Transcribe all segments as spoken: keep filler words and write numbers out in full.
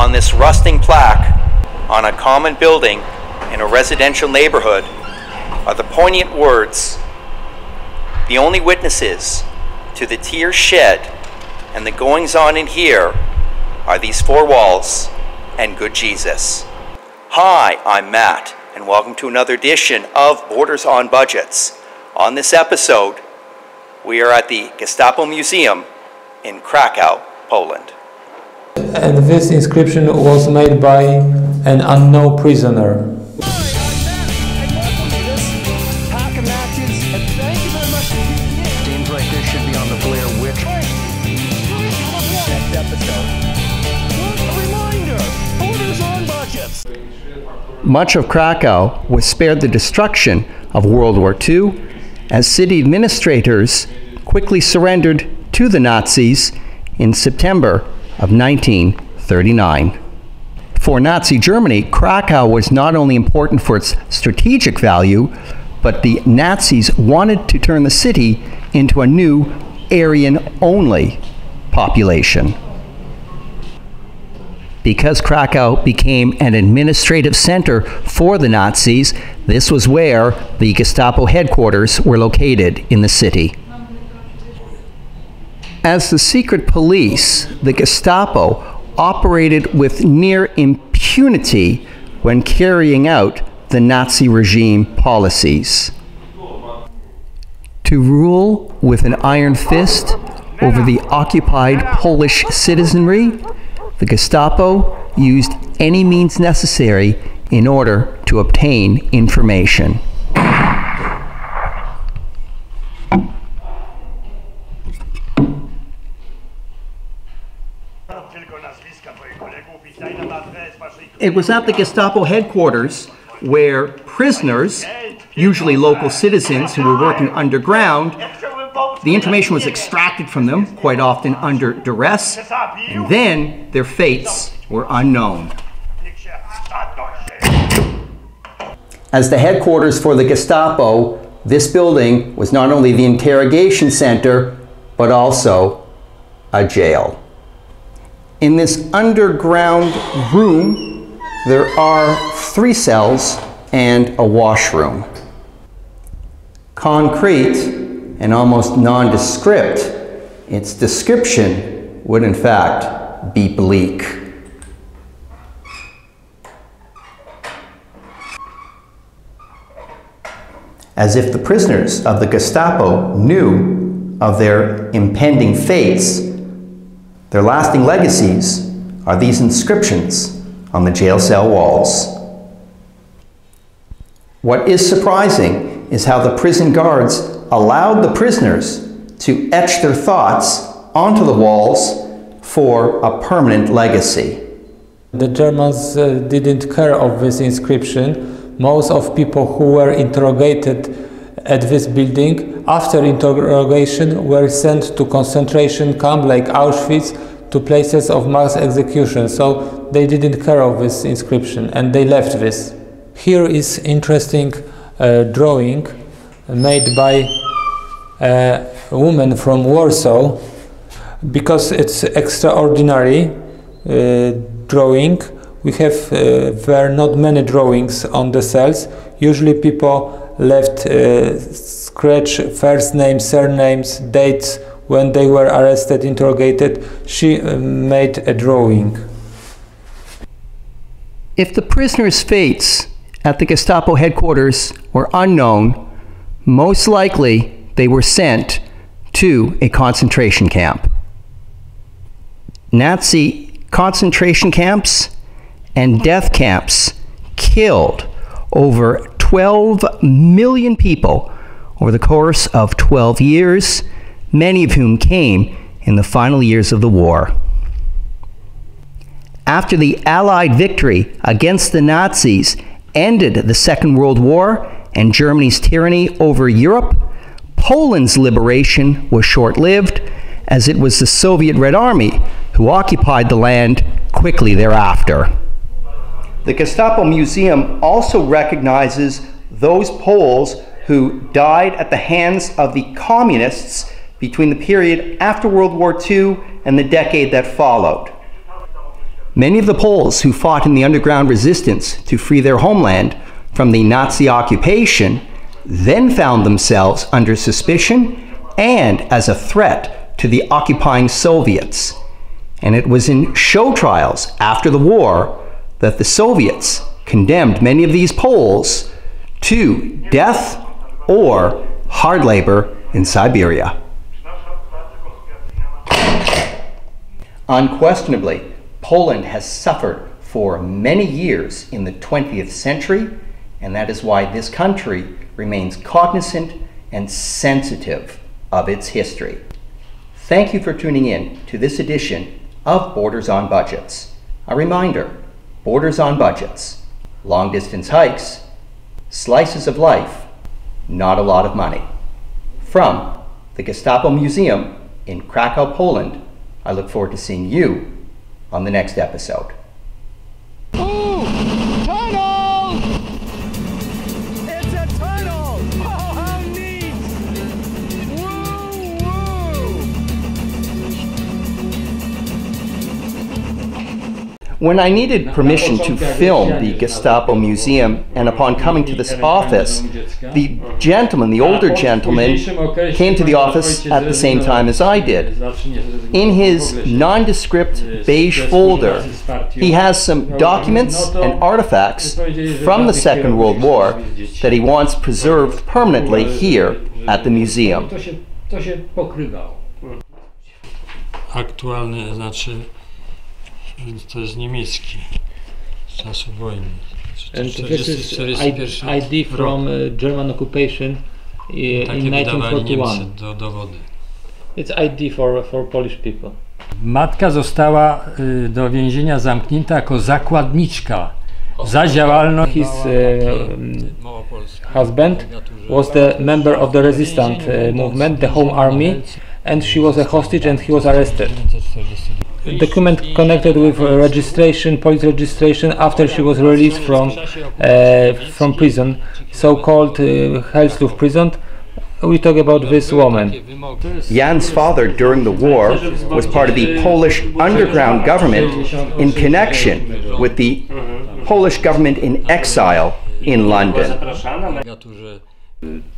on this rusting plaque on a common building in a residential neighborhood are the poignant words, "The only witnesses to the tears shed and the goings-on in here are these four walls and good Jesus." Hi, I'm Matt, and welcome to another edition of Borders on Budgets. On this episode, we are at the Gestapo Museum in Krakow, Poland. And this inscription was made by an unknown prisoner. Much of Krakow was spared the destruction of World War Two as city administrators quickly surrendered to the Nazis in September of nineteen thirty-nine. For Nazi Germany, Krakow was not only important for its strategic value, but the Nazis wanted to turn the city into a new Aryan-only population. Because Krakow became an administrative center for the Nazis, this was where the Gestapo headquarters were located in the city. As the secret police, the Gestapo operated with near impunity when carrying out the Nazi regime policies. To rule with an iron fist over the occupied Polish citizenry, the Gestapo used any means necessary in order to obtain information. It was at the Gestapo headquarters where prisoners, usually local citizens who were working underground, the information was extracted from them, quite often under duress, and then their fates were unknown. As the headquarters for the Gestapo, this building was not only the interrogation center, but also a jail. In this underground room, there are three cells and a washroom. Concrete and almost nondescript, its description would in fact be bleak. As if the prisoners of the Gestapo knew of their impending fates, their lasting legacies are these inscriptions on the jail cell walls. What is surprising is how the prison guards allowed the prisoners to etch their thoughts onto the walls for a permanent legacy. The Germans uh, didn't care of this inscription. Most of people who were interrogated at this building after interrogation were sent to concentration camps like Auschwitz, to places of mass execution, so they didn't care of this inscription and they left this. Here is interesting uh, drawing made by a woman from Warsaw, because it's extraordinary uh, drawing. We have uh, there are not many drawings on the cells. Usually people left uh, scratch first names, surnames, dates when they were arrested, interrogated. She uh, made a drawing. If the prisoners' fates at the Gestapo headquarters were unknown, most likely they were sent to a concentration camp. Nazi concentration camps and death camps killed over twelve million people over the course of twelve years, many of whom came in the final years of the war. After the Allied victory against the Nazis ended the Second World War and Germany's tyranny over Europe, Poland's liberation was short-lived, as it was the Soviet Red Army who occupied the land quickly thereafter. The Gestapo Museum also recognizes those Poles who died at the hands of the communists between the period after World War Two and the decade that followed. Many of the Poles who fought in the underground resistance to free their homeland from the Nazi occupation then found themselves under suspicion and as a threat to the occupying Soviets. And it was in show trials after the war that the Soviets condemned many of these Poles to death or hard labor in Siberia. Unquestionably, Poland has suffered for many years in the twentieth century, and that is why this country remains cognizant and sensitive of its history. Thank you for tuning in to this edition of Borders on Budgets. A reminder, Borders on Budgets, long distance hikes, slices of life, not a lot of money. From the Gestapo Museum in Krakow, Poland, I look forward to seeing you on the next episode. Ooh, tunnel! It's a tunnel! Oh, how neat! Woo, woo! When I needed permission to film the Gestapo Museum, and upon coming to this office, the gentleman, the older gentleman, came to the office at the same time as I did. In his nondescript beige folder, he has some documents and artifacts from the Second World War that he wants preserved permanently here at the museum. Aktualny, znaczy, to jest niemiecki, z czasu wojny. And this is I D from uh, German occupation uh, in nineteen forty-one. It's I D for, for Polish people. Matka została y, do więzienia zamknięta jako zakładniczka za działalność. His uh, husband was the member of the resistance uh, movement, the Home Army, and she was a hostage and he was arrested. A document connected with registration, police registration, after she was released from uh, from prison, so-called uh, Helzuf prison. We talk about this woman. Jan's father during the war was part of the Polish Underground government in connection with the Polish government in exile in London.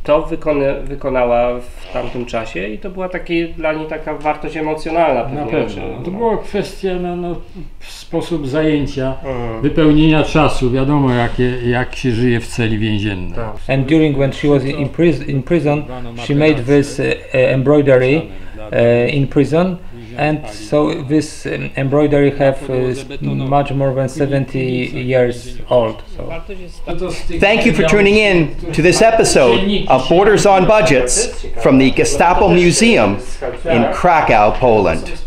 To wykony, wykonała w tamtym czasie i to była taki, dla niej taka wartość emocjonalna. Na pewno. To była kwestia no, no, sposób zajęcia, mm. wypełnienia czasu. Wiadomo jakie, jak się żyje w celi więziennej. And during when she was in prison, in prison she made this uh, embroidery uh, in prison. And so this um, embroidery have uh, much more than seventy years old. So. Thank you for tuning in to this episode of Borders on Budgets from the Gestapo Museum in Krakow, Poland.